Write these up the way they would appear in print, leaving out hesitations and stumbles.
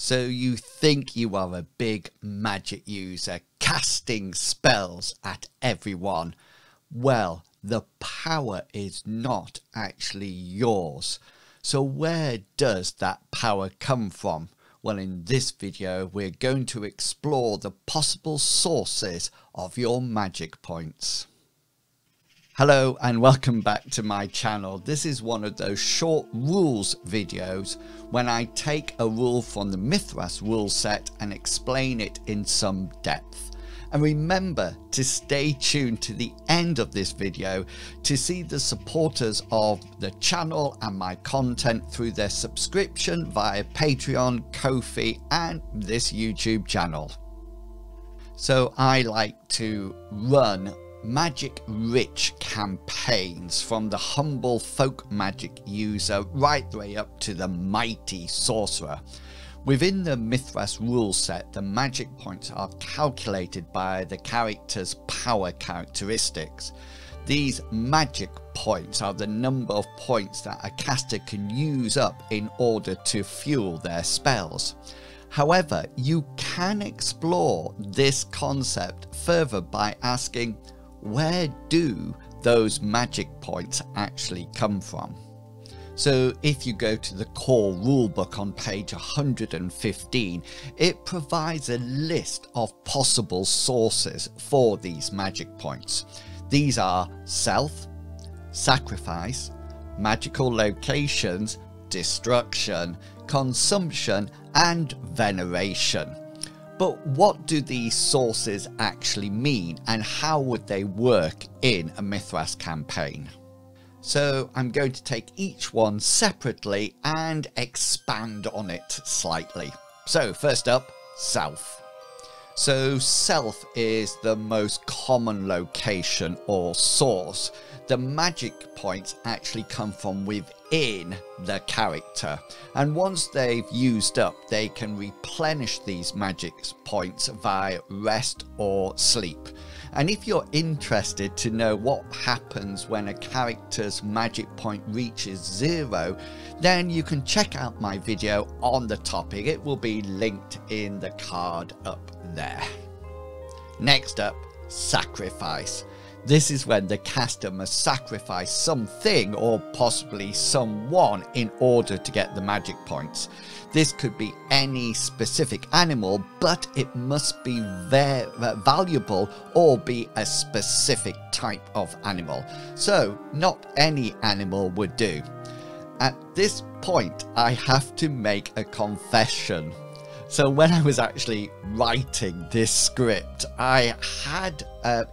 So you think you are a big magic user casting spells at everyone. Well, the power is not actually yours. So where does that power come from? Well, in this video, we're going to explore the possible sources of your magic points. Hello and welcome back to my channel. This is one of those short rules videos when I take a rule from the Mythras rule set and explain it in some depth. And remember to stay tuned to the end of this video to see the supporters of the channel and my content through their subscription via Patreon, Ko-fi and this YouTube channel. So I like to run Magic-rich campaigns from the humble folk magic user right the way up to the mighty sorcerer. Within the Mythras rule set, the magic points are calculated by the character's power characteristics. These magic points are the number of points that a caster can use up in order to fuel their spells. However, you can explore this concept further by asking, where do those magic points actually come from? So if you go to the core rulebook on page 115, it provides a list of possible sources for these magic points. These are self, sacrifice, magical locations, destruction, consumption, and veneration. But what do these sources actually mean, and how would they work in a Mythras campaign? So I'm going to take each one separately and expand on it slightly. So first up, self. So self is the most common location or source. The magic points actually come from within the character, and once they've used up, they can replenish these magic points via rest or sleep. And if you're interested to know what happens when a character's magic point reaches zero, then you can check out my video on the topic. It will be linked in the card up there. Next up, sacrifice. This is when the caster must sacrifice something or possibly someone in order to get the magic points. This could be any specific animal, but it must be very valuable or be a specific type of animal. So not any animal would do. At this point, I have to make a confession. So when I was actually writing this script, I had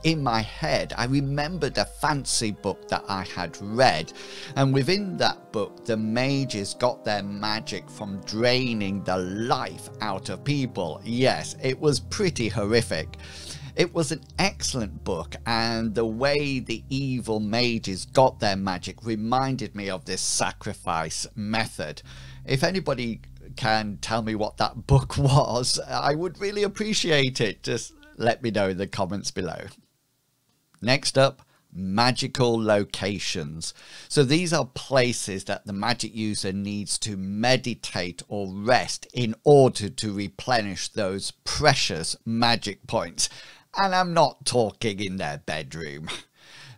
in my head, I remembered a fancy book that I had read. And within that book, the mages got their magic from draining the life out of people. Yes, it was pretty horrific. It was an excellent book, and the way the evil mages got their magic reminded me of this sacrifice method. If anybody can tell me what that book was, I would really appreciate it. Just let me know in the comments below. Next up, magical locations. So these are places that the magic user needs to meditate or rest in order to replenish those precious magic points. And I'm not talking in their bedroom.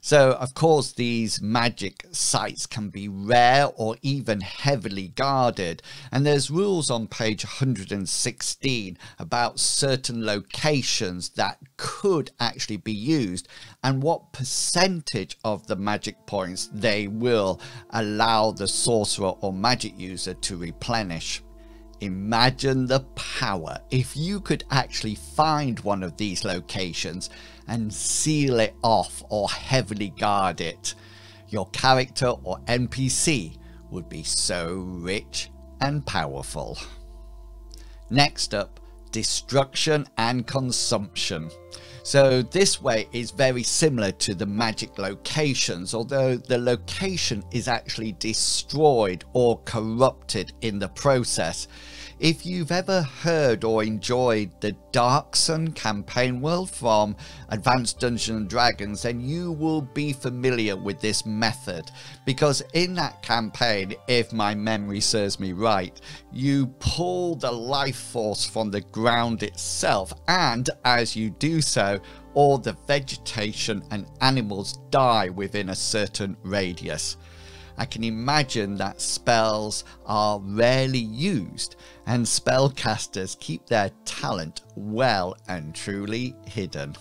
So of course these magic sites can be rare or even heavily guarded, and there's rules on page 116 about certain locations that could actually be used and what percentage of the magic points they will allow the sorcerer or magic user to replenish. Imagine the power if you could actually find one of these locations and seal it off or heavily guard it. Your character or NPC would be so rich and powerful. Next up, destruction and consumption. So this way is very similar to the magic locations, although the location is actually destroyed or corrupted in the process. If you've ever heard or enjoyed the Dark Sun campaign world from Advanced Dungeons & Dragons, then you will be familiar with this method, because in that campaign, if my memory serves me right, you pull the life force from the ground itself, and as you do so, all the vegetation and animals die within a certain radius. I can imagine that spells are rarely used, and spellcasters keep their talent well and truly hidden.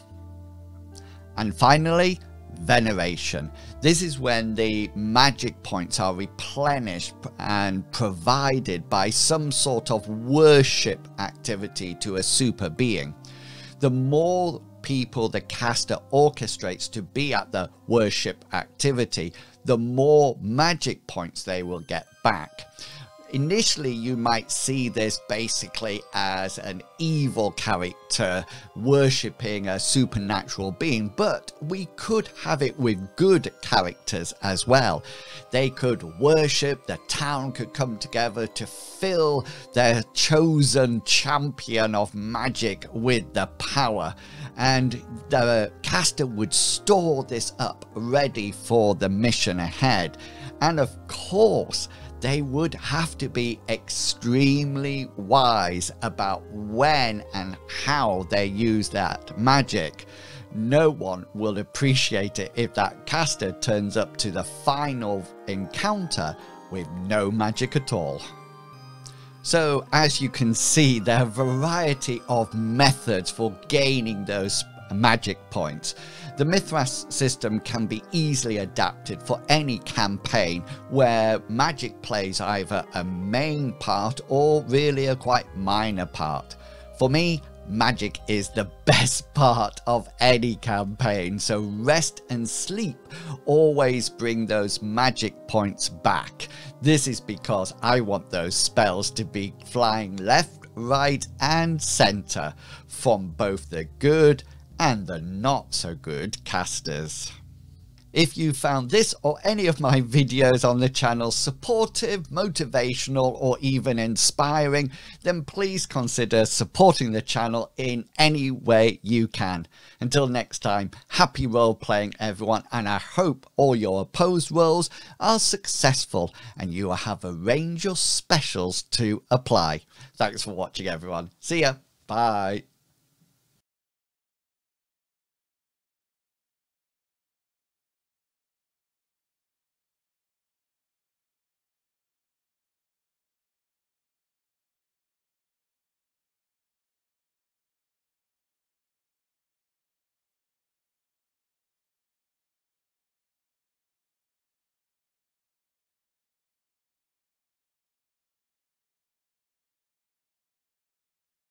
And finally, veneration. This is when the magic points are replenished and provided by some sort of worship activity to a super being. The more people the caster orchestrates to be at the worship activity, the more magic points they will get back. Initially, you might see this basically as an evil character worshipping a supernatural being, but we could have it with good characters as well. They could worship, the town could come together to fill their chosen champion of magic with the power, and the caster would store this up ready for the mission ahead. And of course, they would have to be extremely wise about when and how they use that magic. No one will appreciate it if that caster turns up to the final encounter with no magic at all. So, as you can see, there are a variety of methods for gaining those magic points. The Mythras system can be easily adapted for any campaign where magic plays either a main part or really a quite minor part. For me, magic is the best part of any campaign, so rest and sleep always bring those magic points back. This is because I want those spells to be flying left, right and centre from both the good and the not so good casters. If you found this or any of my videos on the channel supportive, motivational or even inspiring, then please consider supporting the channel in any way you can. Until next time, happy role playing everyone, and I hope all your opposed roles are successful and you have a range of specials to apply. Thanks for watching everyone. See ya. Bye.